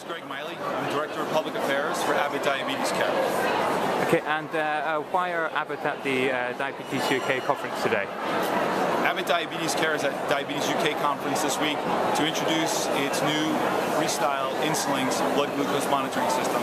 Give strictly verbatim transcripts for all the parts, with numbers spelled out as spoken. is Greg Miley. I'm Director of Public Affairs for Abbott Diabetes Care. Okay, and uh, uh, why are Abbott at the uh, Diabetes U K conference today? Abbott Diabetes Care is at Diabetes U K conference this week to introduce its new Freestyle InsuLinx blood glucose monitoring system.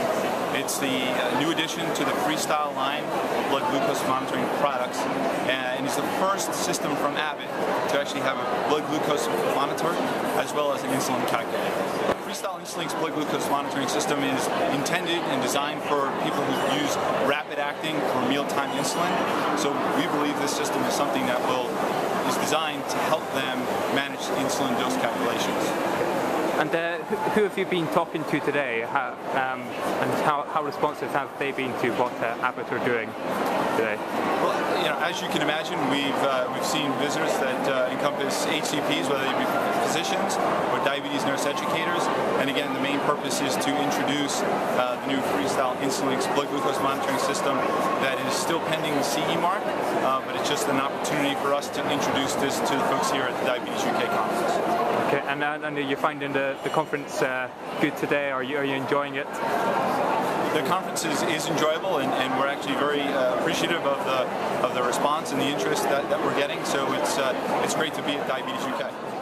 It's the uh, new addition to the Freestyle line of blood glucose monitoring products, and it's the first system from Abbott to actually have a blood glucose monitor as well as an insulin calculator. Freestyle InsuLinx blood glucose monitoring system is intended and designed for people who use rapid-acting or mealtime insulin. So we believe this system is something that will is designed to help them manage insulin dose calculations. And uh, who have you been talking to today? How, um, and how, how responsive have they been to what uh, Abbott are doing today? Well, you know, as you can imagine, we've uh, we've seen visitors that uh, encompass H C Ps, whether they be physicians or diabetes nurse educators. And again, the main purpose is to introduce uh, the new Freestyle InsuLinx blood glucose monitoring system that is still pending the C E mark, uh, but it's just an opportunity for us to introduce this to the folks here at the Diabetes U K conference. Okay, and, and are you finding the, the conference uh, good today? Are you, are you enjoying it? The conference is, is enjoyable, and, and we're actually very uh, appreciative of the of the response and the interest that, that we're getting. So it's uh, it's great to be at Diabetes U K.